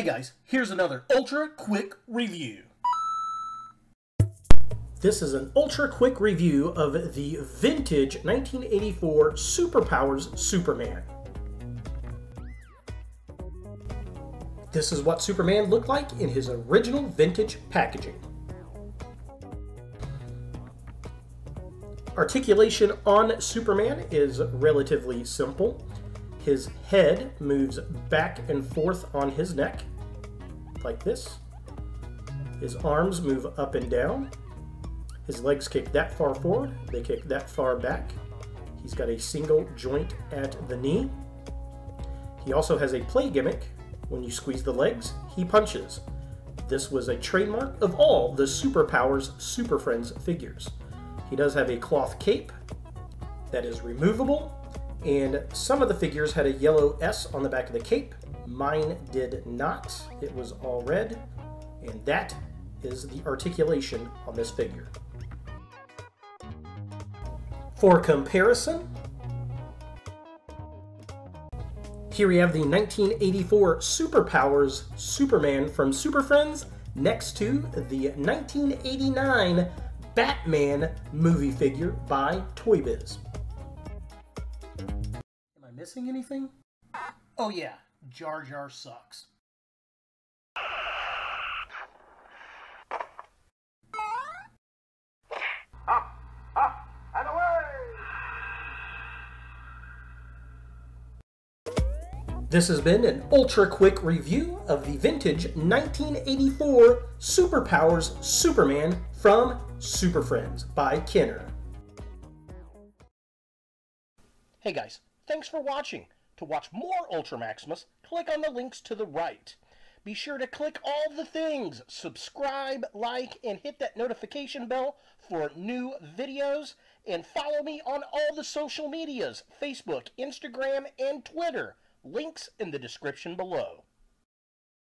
Hey guys, here's another ultra quick review. This is an ultra quick review of the vintage 1984 Super Powers Superman. This is what Superman looked like in his original vintage packaging. Articulation on Superman is relatively simple. His head moves back and forth on his neck, like this. His arms move up and down. His legs kick that far forward, they kick that far back. He's got a single joint at the knee. He also has a play gimmick. When you squeeze the legs, he punches. This was a trademark of all the Super Powers Super Friends figures. He does have a cloth cape that is removable, and some of the figures had a yellow S on the back of the cape. Mine did not. It was all red, and that is the articulation on this figure. For comparison, here we have the 1984 Super Powers Superman from Super Friends next to the 1989 Batman movie figure by Toy Biz. Am I missing anything? Oh yeah, Jar Jar sucks. This has been an ultra-quick review of the vintage 1984 Super Powers Superman from Super Friends by Kenner. Hey guys, thanks for watching. To watch more Ultra Maximus, click on the links to the right. Be sure to click all the things, subscribe, like, and hit that notification bell for new videos, and follow me on all the social medias, Facebook, Instagram, and Twitter. Links in the description below.